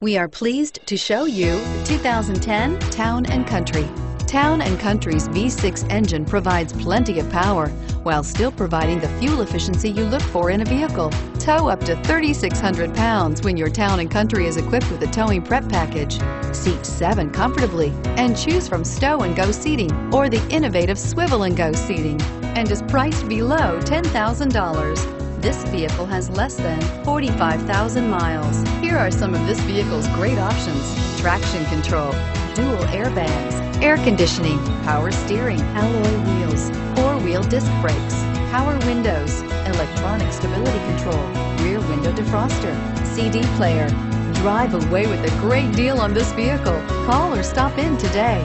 We are pleased to show you the 2010 Town & Country. Town & Country's V6 engine provides plenty of power while still providing the fuel efficiency you look for in a vehicle. Tow up to 3,600 pounds when your Town & Country is equipped with a towing prep package. Seat 7 comfortably and choose from stow and go seating or the innovative swivel and go seating, and is priced below $10,000. This vehicle has less than 45,000 miles. Here are some of this vehicle's great options: traction control, dual airbags, air conditioning, power steering, alloy wheels, four-wheel disc brakes, power windows, electronic stability control, rear window defroster, CD player. Drive away with a great deal on this vehicle. Call or stop in today.